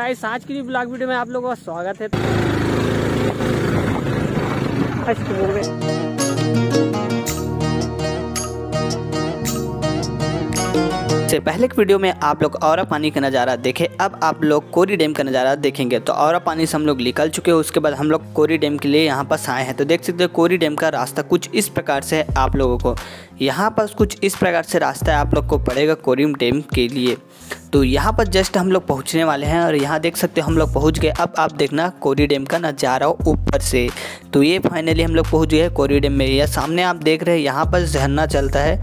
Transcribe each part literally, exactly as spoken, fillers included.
Guys आज की blog video में आप लोगों का स्वागत है। से पहले के वीडियो में आप लोग औरा पानी का नज़ारा देखे, अब आप लोग कोरी डैम का नज़ारा देखेंगे। तो औरा पानी से हम लोग निकल चुके हैं, उसके बाद हम लोग कोरी डैम के लिए यहाँ पास आए हैं। तो देख सकते हो कोरी डैम का रास्ता कुछ इस प्रकार से है। आप लोगों को यहाँ पास कुछ इस प्रकार से रास्ता है, आप लोग को पड़ेगा कोरी डैम के लिए। तो यहाँ पर जस्ट हम लोग पहुँचने वाले हैं और यहाँ देख सकते हो हम लोग पहुँच गए। अब आप देखना कोरी डैम का नज़ारा ऊपर से। तो ये फाइनली हम लोग पहुँच गए कोरी डैम में। यह सामने आप देख रहे हैं यहाँ पर झरना चलता है,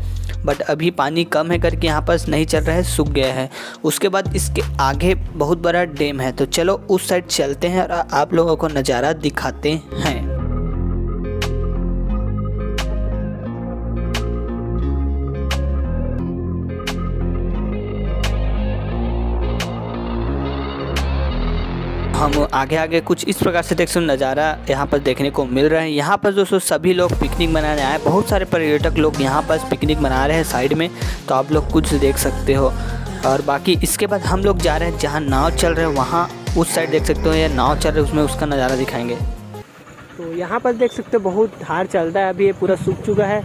बट अभी पानी कम है करके यहाँ पर नहीं चल रहा है, सूख गया है। उसके बाद इसके आगे बहुत बड़ा डैम है, तो चलो उस साइड चलते हैं और आप लोगों को नज़ारा दिखाते हैं। हम आगे आगे कुछ इस प्रकार से देख सकते नज़ारा यहाँ पर देखने को मिल रहा है। यहाँ पर दोस्तों सभी लोग पिकनिक मनाने आए, बहुत सारे पर्यटक लोग यहाँ पर पिकनिक मना रहे हैं साइड में, तो आप लोग कुछ देख सकते हो। और बाकी इसके बाद हम लोग जा रहे हैं जहाँ नाव चल रहे हैं, वहाँ उस साइड देख सकते हो ये नाव चल रहा है, उसमें उसका नज़ारा दिखाएँगे। तो यहाँ पर देख सकते हो बहुत धार चलता है, अभी ये पूरा सूख चुका है।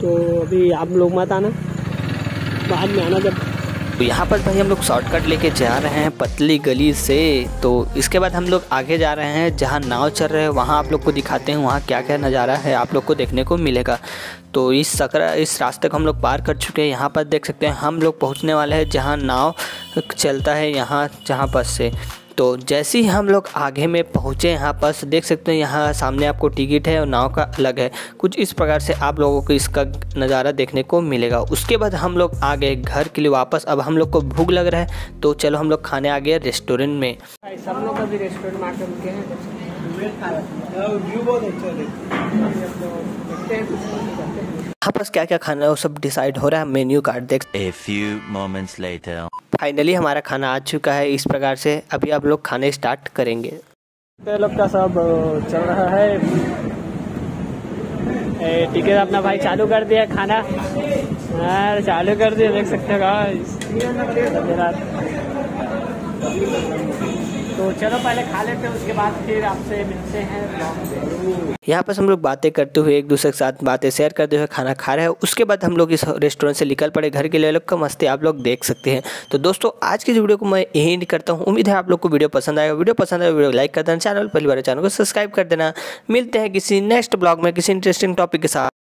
तो अभी आप लोग मत आना, बाद में आना जब। तो यहाँ पर भाई हम लोग शॉर्टकट लेके जा रहे हैं पतली गली से। तो इसके बाद हम लोग आगे जा रहे हैं जहाँ नाव चल रहे हैं, वहाँ आप लोग को दिखाते हैं वहाँ क्या क्या नज़ारा है आप लोग को देखने को मिलेगा। तो इस सकरा इस रास्ते को हम लोग पार कर चुके हैं। यहाँ पर देख सकते हैं हम लोग पहुँचने वाले हैं जहाँ नाव चलता है, यहाँ जहाँ पास से। तो जैसे ही हम लोग आगे में पहुँचे यहाँ पास देख सकते हैं यहाँ सामने आपको टिकट है और नाव का अलग है। कुछ इस प्रकार से आप लोगों को इसका नज़ारा देखने को मिलेगा। उसके बाद हम लोग आ गए घर के लिए वापस। अब हम लोग को भूख लग रहा है, तो चलो हम लोग खाने आ गए रेस्टोरेंट में। सब लोग अभी रेस्टोरेंट में आकर रुके हैं, आपस क्या क्या खाना है वो सब डिसाइड हो रहा है। मेन्यू कार्ड देख A few moments later. Finally हमारा खाना आ चुका है। इस प्रकार से अभी आप लोग खाने स्टार्ट करेंगे। लोग का सब चल रहा है, ठीक है। अपना भाई चालू कर दिया खाना, यार चालू कर दिया, देख सकते हो। तो चलो पहले खा लेते हैं, उसके बाद फिर आपसे मिलते हैं। यहाँ पर हम लोग बातें करते हुए एक दूसरे के साथ बातें शेयर करते हुए खाना खा रहे हैं। उसके बाद हम लोग इस रेस्टोरेंट से निकल पड़े घर के लिए। लोग का मस्ती आप लोग देख सकते हैं। तो दोस्तों आज की वीडियो को मैं यही एंड करता हूँ। उम्मीद है आप लोग को वीडियो पसंद आएगा। वीडियो पसंद आएगा वीडियो लाइक कर देना, चैनल पहली बार चैनल को सब्सक्राइब कर देना। मिलते हैं किसी नेक्स्ट ब्लॉग में किसी इंटरेस्टिंग टॉपिक के साथ।